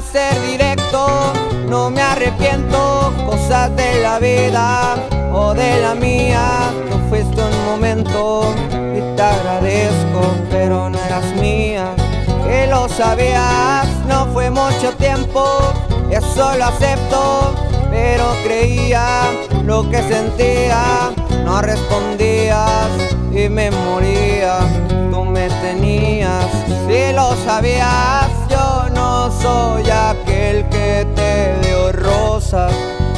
para ser directo, no me arrepiento. Cosas de la vida o de la mía, tú fuiste un momento y te agradezco, pero no eras mía. Que lo sabías, no fue mucho tiempo, eso lo acepto, pero creía lo que sentía. No respondías y me moría, tú me tenías. Si lo sabías, yo no soy aquel que te dio rosas,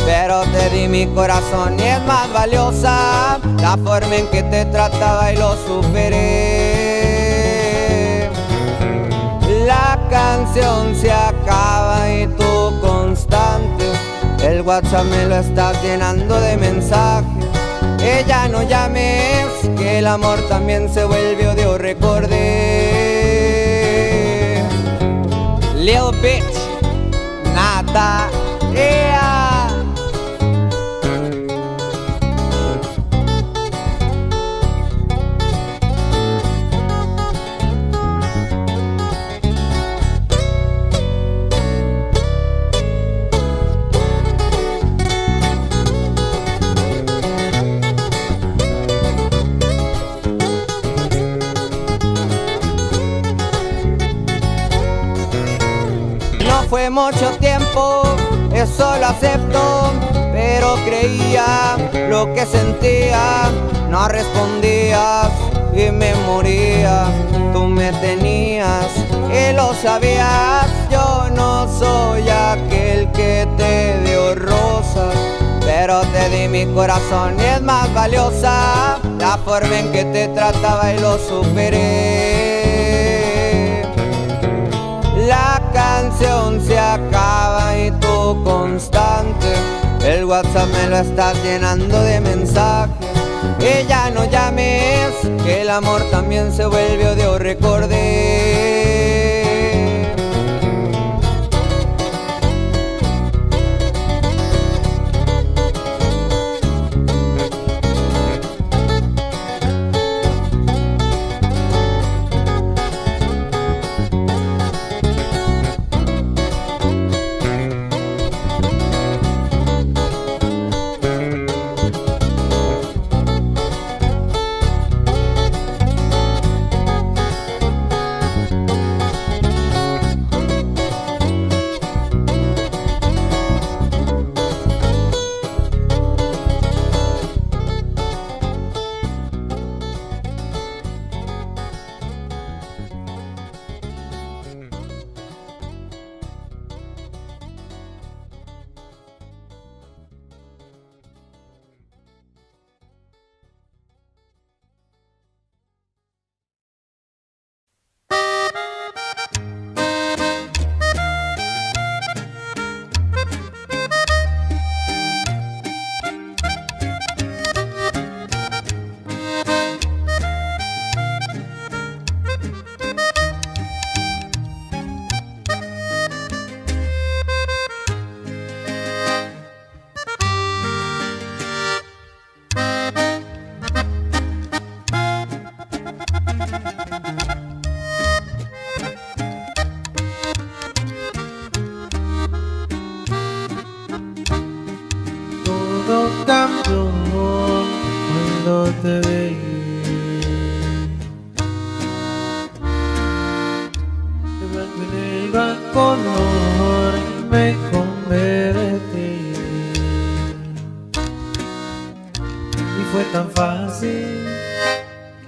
pero te di mi corazón y es más valiosa la forma en que te trataba y lo superé. La canción se acaba y tú constante, el WhatsApp me lo estás llenando de mensajes. Que ya no llames, que el amor también se vuelve odio, recordé. Lil bitch, nada, yeah. Fue mucho tiempo, eso lo acepto, pero creía lo que sentía. No respondías y me moría, tú me tenías y lo sabías. Yo no soy aquel que te dio rosas, pero te di mi corazón y es más valiosa la forma en que te trataba y lo superé. La canción se acaba y tú constante, el WhatsApp me lo estás llenando de mensajes. Que ya no llames, que el amor también se vuelve odio, recordé.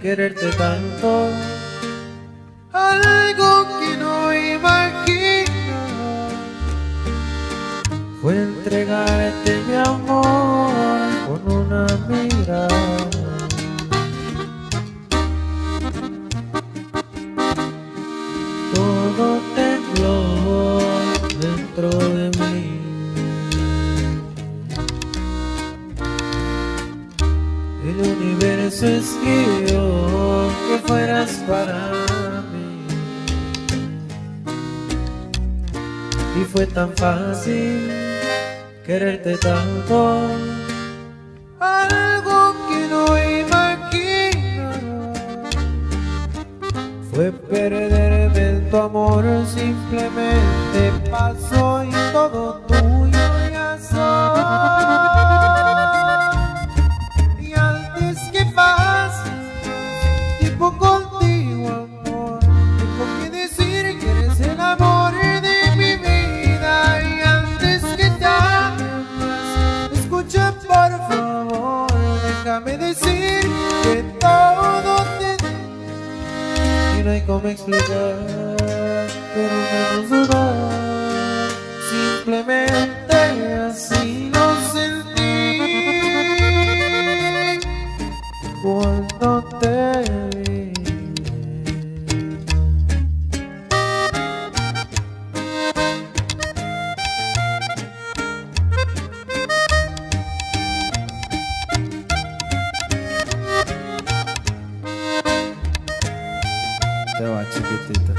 Quererte tanto, algo que no imaginaba, fue entregarte mi amor con una mirada. Todo tembló dentro de mí, el universo escribió que fueras para mí y fue tan fácil quererte tanto, algo que no imaginaba, fue perderme en tu amor simplemente pasó y todo tuyo ya soy. Y antes que pase tiempo contigo, amor, tengo que decir que eres el amor de mi vida. Y antes que tarde más, escucha por favor, déjame decir que todo te... Y no hay cómo explicar, pero menos dudar, simplemente así lo sentí cuando te vi. Te va, chiquitita.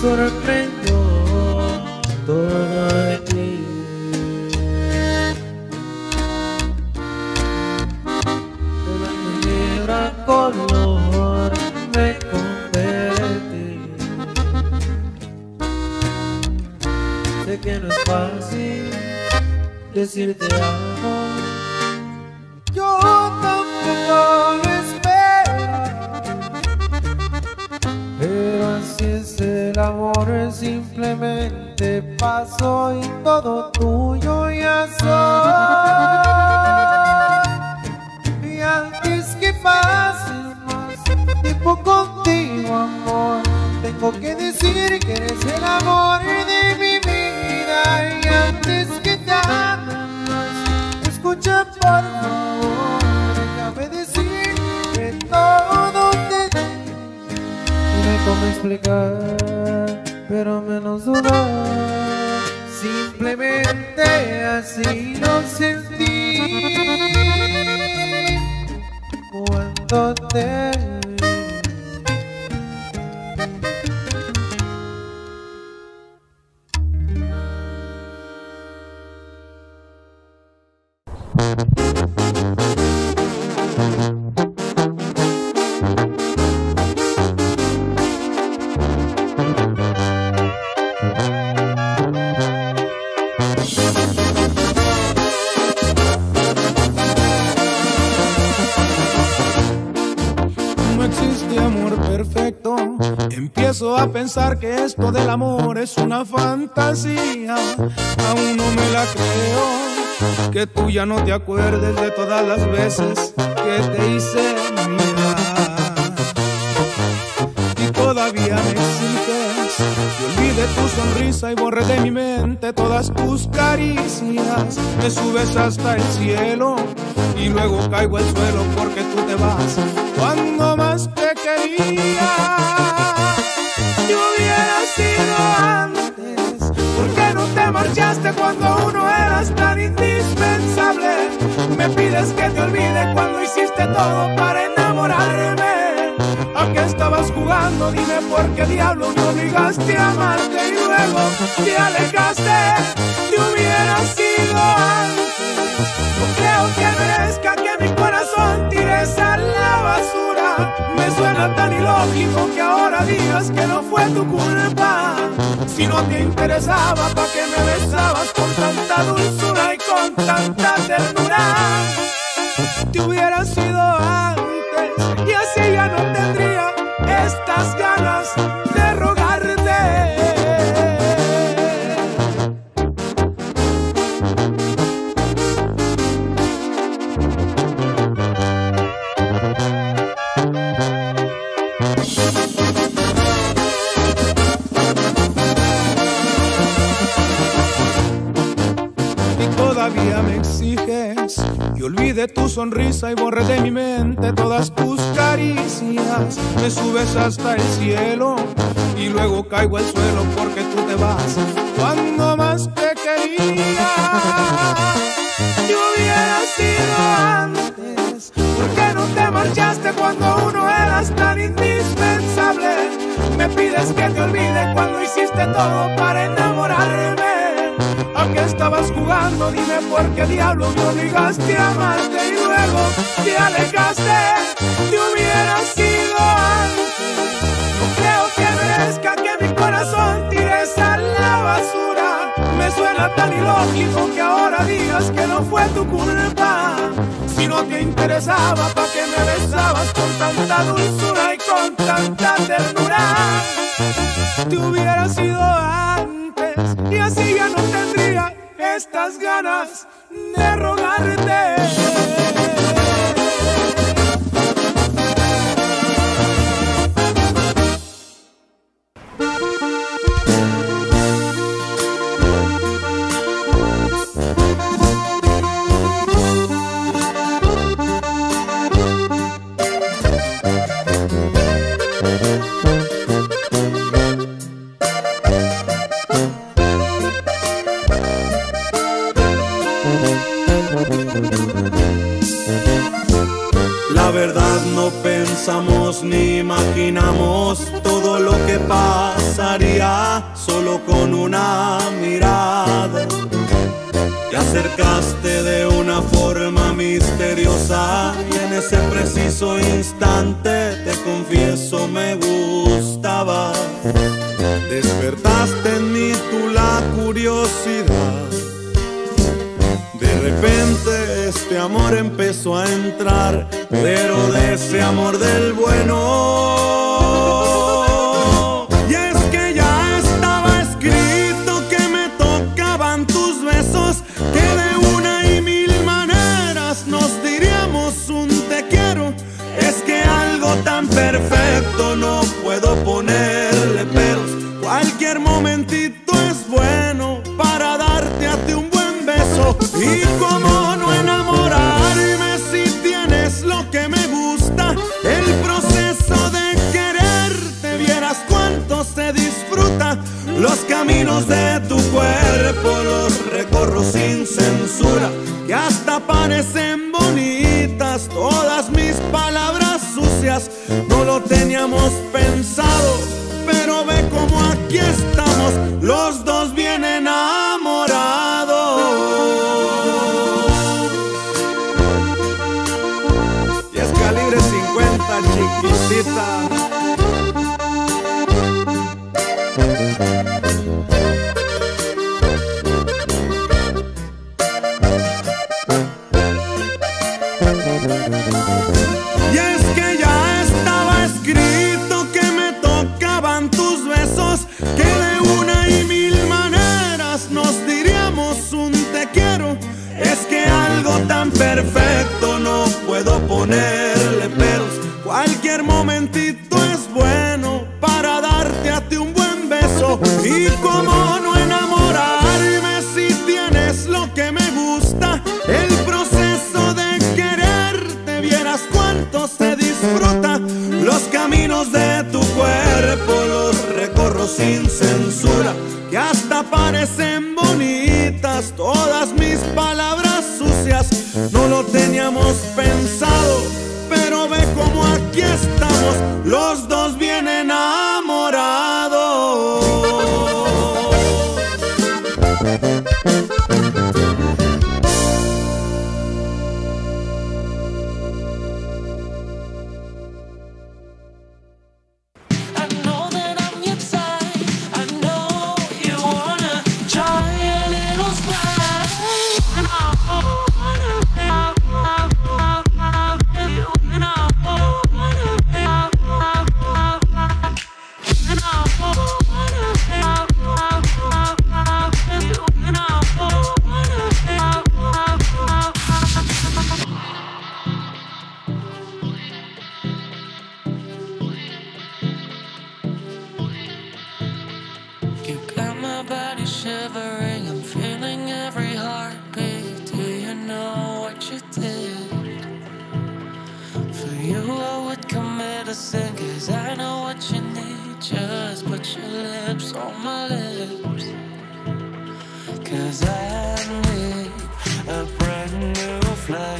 Sorprendió todo de ti, de la manera color me convertí. Sé que no es fácil decirte amo, yo tampoco lo espero, pero así es el amor, simplemente pasó y todo tuyo ya soy. Y antes que pase más tiempo contigo, amor, tengo que decir que eres el amor de mi vida. Y antes que tarde más, escucha por favor, déjame decir que todo te di. No hay cómo explicar, pero menos dudar, simplemente así lo sentí cuando te vi. Empiezo a pensar que esto del amor es una fantasía. Aún no me la creo, que tú ya no te acuerdes de todas las veces que te hice mirar. Y todavía me exiges que olvide tu sonrisa y borre de mi mente todas tus caricias. Me subes hasta el cielo y luego caigo al suelo porque tú te vas cuando más te quería. Yo hubiera sido antes, ¿por qué no te marchaste cuando uno eras tan indispensable? Me pides que te olvide cuando hiciste todo para enamorarme. ¿A qué estabas jugando? Dime por qué diablo me obligaste a amarte y luego te alejaste. Yo hubiera sido antes, no creo que merezca que mi corazón tires a la basura. Me suena tan ilógico que ahora digas que no fue tu culpa. Si no te interesaba, ¿pa' qué me besabas con tanta dulzura y con tanta ternura? Te hubiera sido antes y así ya no tendría estas ganas de rogarte. Todavía me exiges que olvide tu sonrisa y borre de mi mente todas tus caricias. Me subes hasta el cielo y luego caigo al suelo porque tú te vas cuando más te quería. Yo hubiera sido antes? ¿Por qué no te marchaste cuando uno eras tan indispensable? Me pides que te olvide cuando hiciste todo para enamorarme. ¿A qué estabas jugando? Dime por qué diablos me obligaste a amarte y luego te alejaste. Te hubiera sido antes. No creo que merezca que mi corazón tires a la basura. Me suena tan ilógico que ahora digas que no fue tu culpa. Si no te interesaba, ¿para qué me besabas con tanta dulzura y con tanta ternura? Te hubiera sido antes y así ya no tendría estas ganas de rogarte. La verdad no pensamos ni imaginamos todo lo que pasaría solo con una mirada. Te acercaste de una forma misteriosa y en ese preciso instante, te confieso, me gustaba. Despertaste en mí tú la curiosidad. De repente este amor empezó a entrar, pero de ese amor del bueno. Y es que ya estaba escrito que me tocaban tus besos, que de una y mil maneras nos diríamos un te quiero. Es que algo tan perfecto no puedo ponerle peros. Cualquier momentito es bueno para darte a ti un buen beso. Y cómo no enamorarme si tienes lo que me gusta. El proceso de quererte, vieras cuánto se disfruta. Los caminos de tu cuerpo los recorro sin censura, que hasta parecen bonitas todas mis palabras sucias. No lo teníamos pensado, pero ve cómo aquí estamos, los dos bien enamorados. Chiquitita, y es que ya estaba escrito que me tocaban tus besos, que de una y mil maneras nos diríamos un te quiero. Es que algo tan perfecto no puedo ponerle peros. Cualquier momentito es bueno para darte a ti un buen beso. Y cómo no enamorarme si tienes lo que me gusta. El proceso de quererte, vieras cuánto se disfruta. Los caminos de tu cuerpo los recorro sin censura, que hasta parecen bonitas todas mis palabras sucias. No lo teníamos pensado, pero ve cómo aquí estamos, los dos bien enamorados. Cause I need a brand new flag.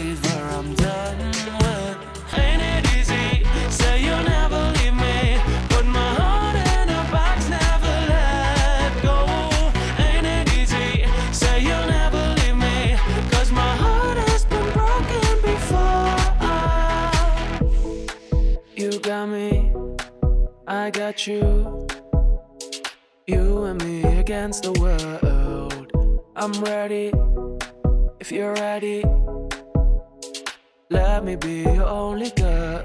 I got you, you and me against the world. I'm ready, if you're ready. Let me be your only girl.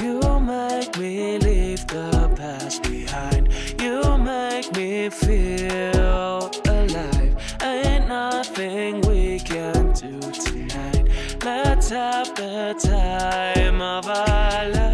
You make me leave the past behind. You make me feel alive. Ain't nothing we can do tonight. Let's have the time of our lives.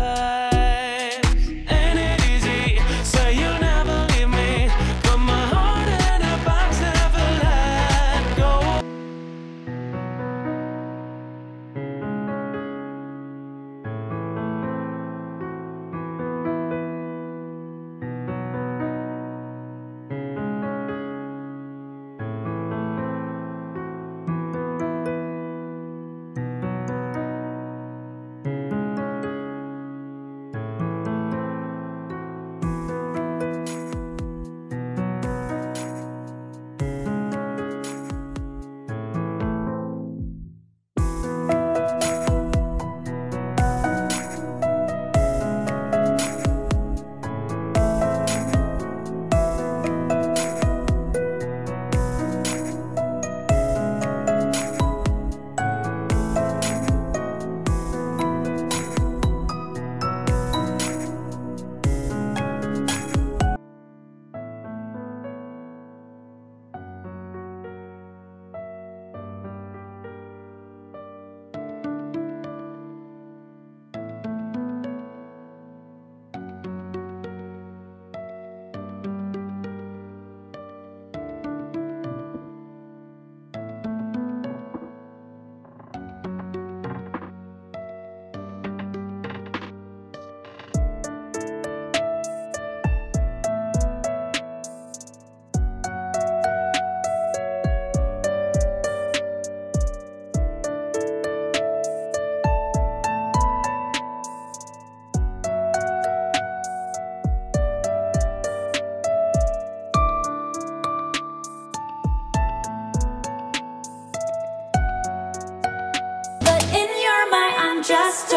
Just